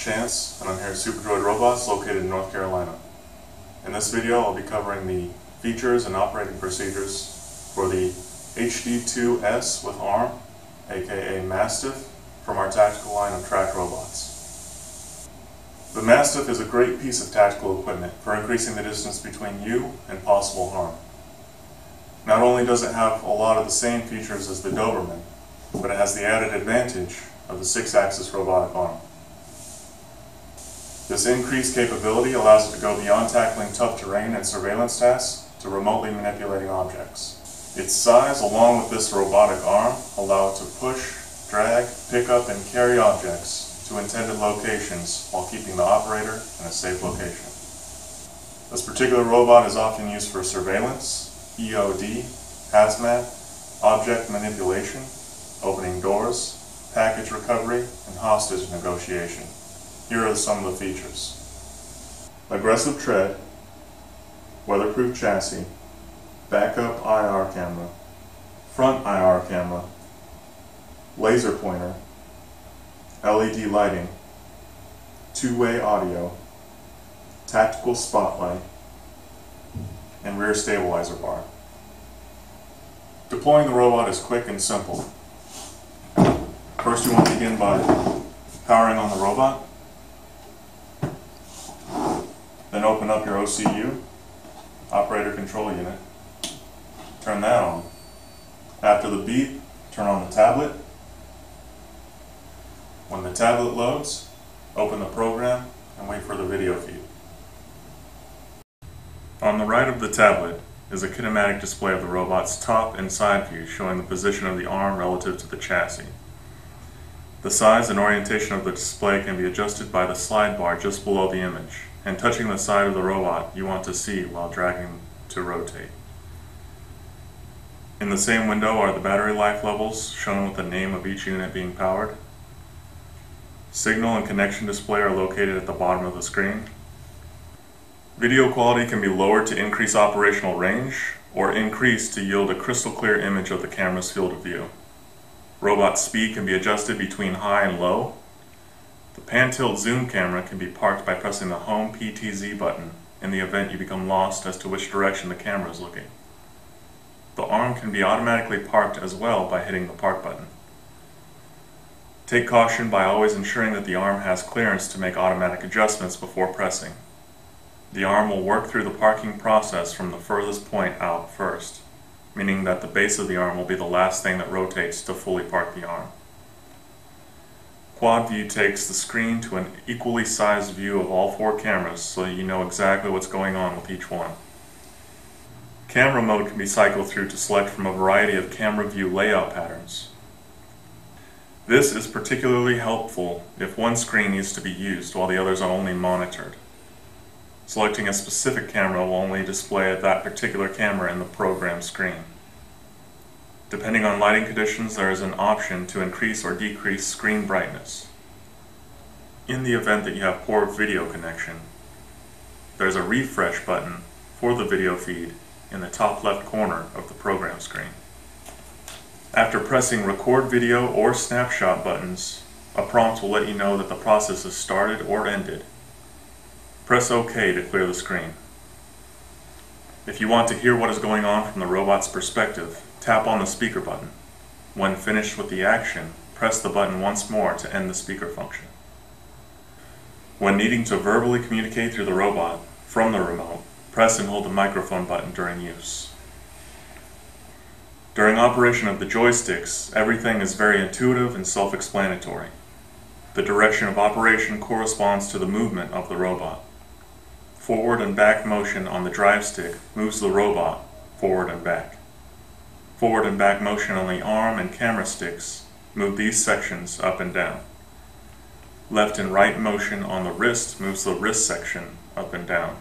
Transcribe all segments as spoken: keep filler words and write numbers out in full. Chance, and I'm here at SuperDroid Robots, located in North Carolina. In this video, I'll be covering the features and operating procedures for the H D two S with ARM, aka Mastiff, from our tactical line of tracked robots. The Mastiff is a great piece of tactical equipment for increasing the distance between you and possible harm. Not only does it have a lot of the same features as the Doberman, but it has the added advantage of the six-axis robotic arm. This increased capability allows it to go beyond tackling tough terrain and surveillance tasks to remotely manipulating objects. Its size, along with this robotic arm, allow it to push, drag, pick up, and carry objects to intended locations while keeping the operator in a safe location. This particular robot is often used for surveillance, E O D, hazmat, object manipulation, opening doors, package recovery, and hostage negotiation. Here are some of the features. Aggressive tread, weatherproof chassis, backup I R camera, front I R camera, laser pointer, L E D lighting, two-way audio, tactical spotlight, and rear stabilizer bar. Deploying the robot is quick and simple. First, you want to begin by powering on the robot, then open up your O C U, Operator Control Unit, turn that on. After the beep, turn on the tablet. When the tablet loads, open the program and wait for the video feed. On the right of the tablet is a kinematic display of the robot's top and side view showing the position of the arm relative to the chassis. The size and orientation of the display can be adjusted by the slide bar just below the image and touching the side of the robot you want to see while dragging to rotate. In the same window are the battery life levels shown with the name of each unit being powered. Signal and connection display are located at the bottom of the screen. Video quality can be lowered to increase operational range or increased to yield a crystal clear image of the camera's field of view. Robot speed can be adjusted between high and low. The Pan Tilt Zoom camera can be parked by pressing the Home P T Z button in the event you become lost as to which direction the camera is looking. The arm can be automatically parked as well by hitting the park button. Take caution by always ensuring that the arm has clearance to make automatic adjustments before pressing. The arm will work through the parking process from the furthest point out first, meaning that the base of the arm will be the last thing that rotates to fully park the arm. Quad view takes the screen to an equally sized view of all four cameras so that you know exactly what's going on with each one. Camera mode can be cycled through to select from a variety of camera view layout patterns. This is particularly helpful if one screen needs to be used while the others are only monitored. Selecting a specific camera will only display that particular camera in the program screen. Depending on lighting conditions, there is an option to increase or decrease screen brightness. In the event that you have poor video connection, there is a refresh button for the video feed in the top left corner of the program screen. After pressing record video or snapshot buttons, a prompt will let you know that the process is started or ended. Press OK to clear the screen. If you want to hear what is going on from the robot's perspective, tap on the speaker button. When finished with the action, press the button once more to end the speaker function. When needing to verbally communicate through the robot from the remote, press and hold the microphone button during use. During operation of the joysticks, everything is very intuitive and self-explanatory. The direction of operation corresponds to the movement of the robot. Forward and back motion on the drive stick moves the robot forward and back. Forward and back motion on the arm and camera sticks move these sections up and down. Left and right motion on the wrist moves the wrist section up and down.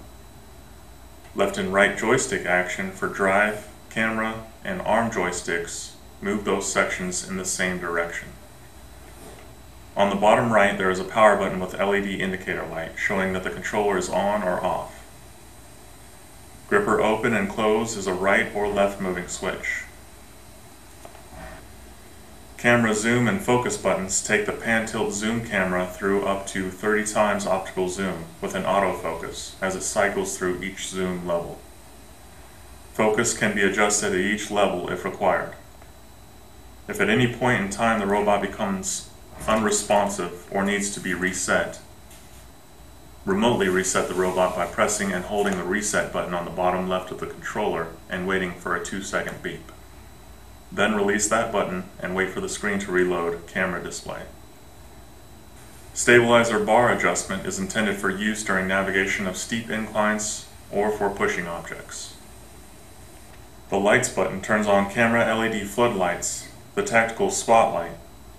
Left and right joystick action for drive, camera, and arm joysticks move those sections in the same direction. On the bottom right, there is a power button with L E D indicator light, showing that the controller is on or off. Gripper open and close is a right or left moving switch. Camera zoom and focus buttons take the Pan Tilt Zoom camera through up to thirty times optical zoom with an autofocus as it cycles through each zoom level. Focus can be adjusted at each level if required. If at any point in time the robot becomes unresponsive or needs to be reset, remotely reset the robot by pressing and holding the reset button on the bottom left of the controller and waiting for a two second beep. Then release that button and wait for the screen to reload camera display. Stabilizer bar adjustment is intended for use during navigation of steep inclines or for pushing objects. The lights button turns on camera L E D floodlights, the tactical spotlight,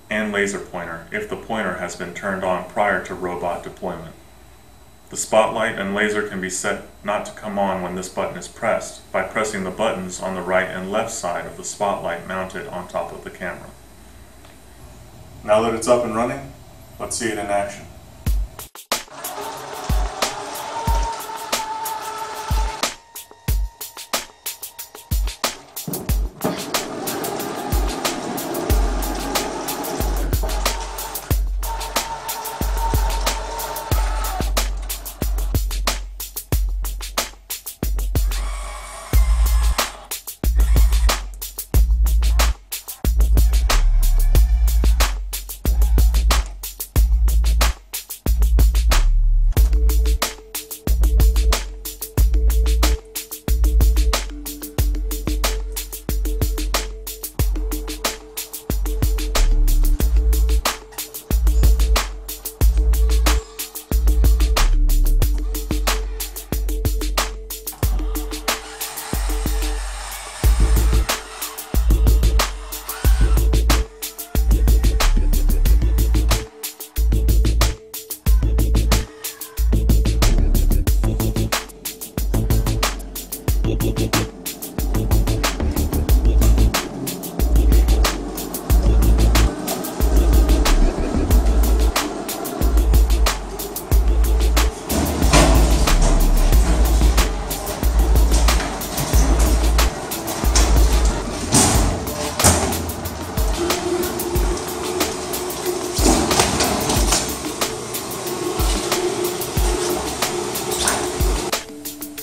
and laser pointer if the pointer has been turned on prior to robot deployment. The spotlight and laser can be set not to come on when this button is pressed by pressing the buttons on the right and left side of the spotlight mounted on top of the camera. Now that it's up and running, let's see it in action.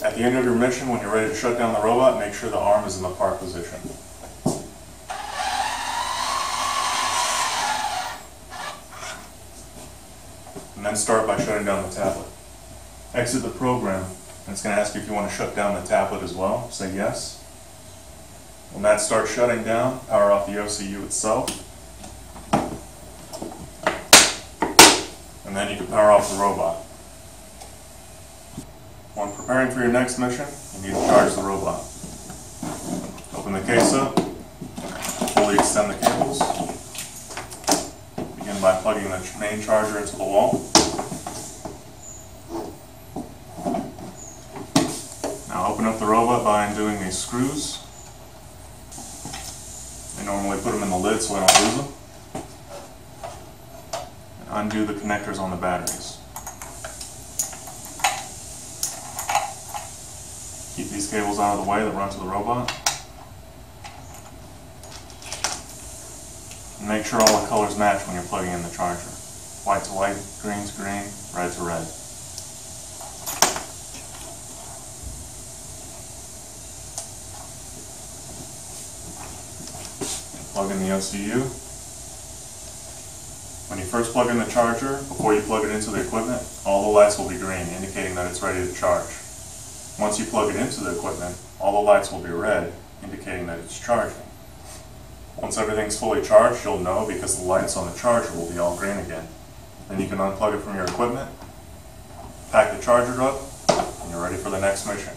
At the end of your mission, when you're ready to shut down the robot, make sure the arm is in the park position. And then start by shutting down the tablet. Exit the program, and it's going to ask you if you want to shut down the tablet as well. Say yes. When that starts shutting down, power off the O C U itself. And then you can power off the robot. When preparing for your next mission, you need to charge the robot. Open the case up, fully extend the cables. Begin by plugging the main charger into the wall. Now open up the robot by undoing these screws. They normally put them in the lid so we don't lose them. And undo the connectors on the batteries. Keep these cables out of the way that run to the robot. And make sure all the colors match when you're plugging in the charger. White to white, green to green, red to red. Plug in the O C U. When you first plug in the charger, before you plug it into the equipment, all the lights will be green, indicating that it's ready to charge. Once you plug it into the equipment, all the lights will be red, indicating that it's charging. Once everything's fully charged, you'll know because the lights on the charger will be all green again. Then you can unplug it from your equipment, pack the charger up, and you're ready for the next mission.